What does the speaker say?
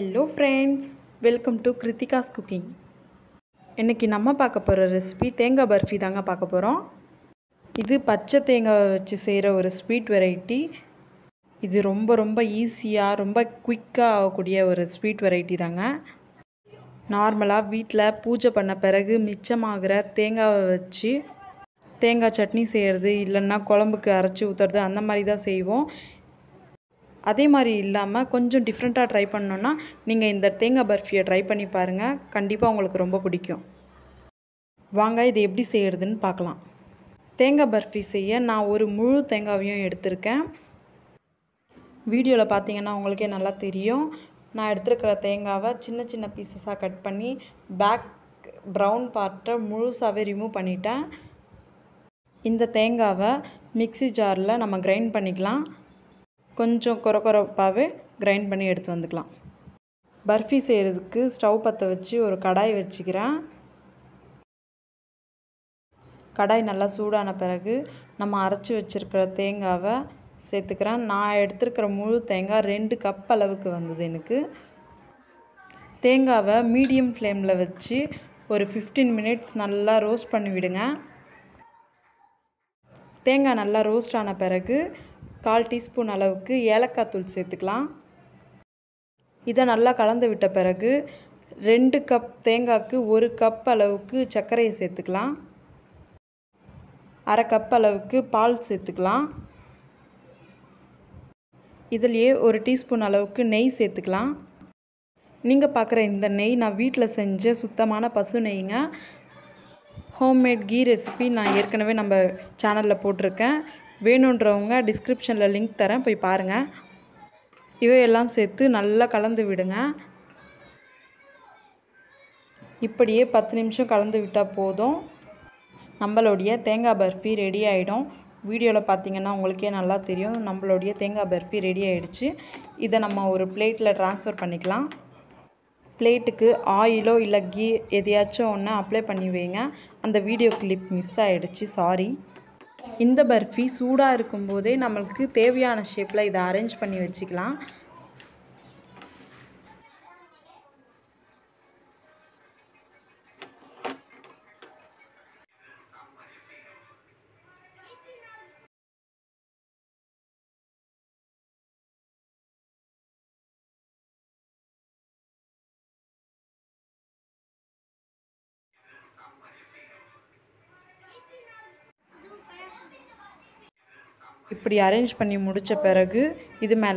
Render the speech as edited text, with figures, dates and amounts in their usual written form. Hello friends, welcome to Kritikas cooking. இன்னைக்கு நம்ம பார்க்க போற ரெசிபி தேங்காய் பர்ஃபி தாங்க பார்க்க போறோம். இது பச்சை தேங்காய் வச்சு செய்யற ஒரு ஸ்வீட் வெரைட்டி. இது ரொம்ப ஈஸியா ரொம்ப குயிக்கா ஆகக்கூடிய ஒரு ஸ்வீட் வெரைட்டி தாங்க. நார்மலா வீட்ல பூஜை பண்ண பிறகு மிச்சமாகற தேங்காயை வச்சு தேங்காய் சட்னி செய்யறது இல்லன்னா குழம்புக்கு அரைச்சு ஊத்துறது அந்த மாதிரி தான் செய்வோம். அதே மாதிரி இல்லாம கொஞ்சம் டிஃபரண்டா ட்ரை பண்ணனும்னா நீங்க இந்த தேங்காய் பர்ஃபியை ட்ரை பண்ணி பாருங்க. கண்டிப்பா உங்களுக்கு ரொம்ப பிடிக்கும். வாங்க இது எப்படி செய்யறதுன்னு பார்க்கலாம். தேங்காய் பர்ஃபி செய்ய நான் ஒரு முழு தேங்காவையும் எடுத்துர்க்கேன். வீடியோல பாத்தீங்கன்னா உங்களுக்கே நல்லா தெரியும். நான் எடுத்துக்கிற தேங்காவை சின்ன பீசஸா கட் பண்ணி பேக் பிரவுன் பார்ட்ட முழுசாவே ரிமூவ் பண்ணிட்டேன். இந்த தேங்காவை மிக்ஸி ஜார்ல நம்ம கிரைண்ட் பண்ணிக்கலாம். கொஞ்சம் கொரப்பாவே கிரைண்ட் பண்ணி எடுத்து வந்துக்கலாம். பர்ஃபி செய்யறதுக்கு ஸ்டவ் பற்ற வச்சு ஒரு கடாய் வச்சுக்கிறேன். கடாய் நல்லா சூடான பிறகு நம்ம அரைச்சு வச்சிருக்கிற தேங்காவை சேர்த்துக்கிறேன். நான் எடுத்துக்கிற முழு தேங்காய் 2 கப் அளவுக்கு வந்தது எனக்கு. தேங்காவை மீடியம் ஃப்ளேமில் வச்சு ஒரு 15 மினிட்ஸ் நல்லா ரோஸ்ட் பண்ணி விடுங்க. தேங்காய் நல்லா ரோஸ்ட் ஆன பிறகு 1/4 டீஸ்பூன் அளவுக்கு ஏலக்காய் தூள் சேர்த்துக்கலாம். இதை நல்லா கலந்து விட்ட பிறகு 2 கப் தேங்காய்க்கு 1 கப் அளவுக்கு சர்க்கரையை சேர்த்துக்கலாம். 1/2 கப் அளவுக்கு பால் சேர்த்துக்கலாம். இதுலேயே 1 டீஸ்பூன் அளவுக்கு நெய் சேர்த்துக்கலாம். நீங்கள் பார்க்குற இந்த நெய் நான் வீட்டில் செஞ்ச சுத்தமான பசு நெய்ங்க. ஹோம்மேட் கீ ரெசிபி நான் ஏற்கனவே நம்ம சேனலில் போட்டிருக்கேன். வேணுன்றவங்க டிஸ்கிரிப்ஷனில் லிங்க் தரேன், போய் பாருங்கள். இவையெல்லாம் சேர்த்து நல்லா கலந்து விடுங்க. இப்படியே 10 நிமிஷம் கலந்து விட்டால் போதும், நம்மளுடைய தேங்காய் பர்ஃபி ரெடி ஆகிடும். வீடியோவில் பார்த்தீங்கன்னா உங்களுக்கே நல்லா தெரியும் நம்மளுடைய தேங்காய் பர்ஃபி ரெடி ஆகிடுச்சு. இதை நம்ம ஒரு பிளேட்டில் ட்ரான்ஸ்ஃபர் பண்ணிக்கலாம். பிளேட்டுக்கு ஆயிலோ இல்லை கீ எதையாச்சும் ஒன்று அப்ளை பண்ணி வைங்க. அந்த வீடியோ கிளிப் மிஸ் ஆகிடுச்சு, சாரி. இந்த பர்ஃபி சூடாக இருக்கும்போதே நம்மளுக்கு தேவையான ஷேப்பில் இதை அரேஞ்ச் பண்ணி வச்சுக்கலாம். இப்படி அரேஞ்ச் பண்ணி முடித்த பிறகு இது மேலே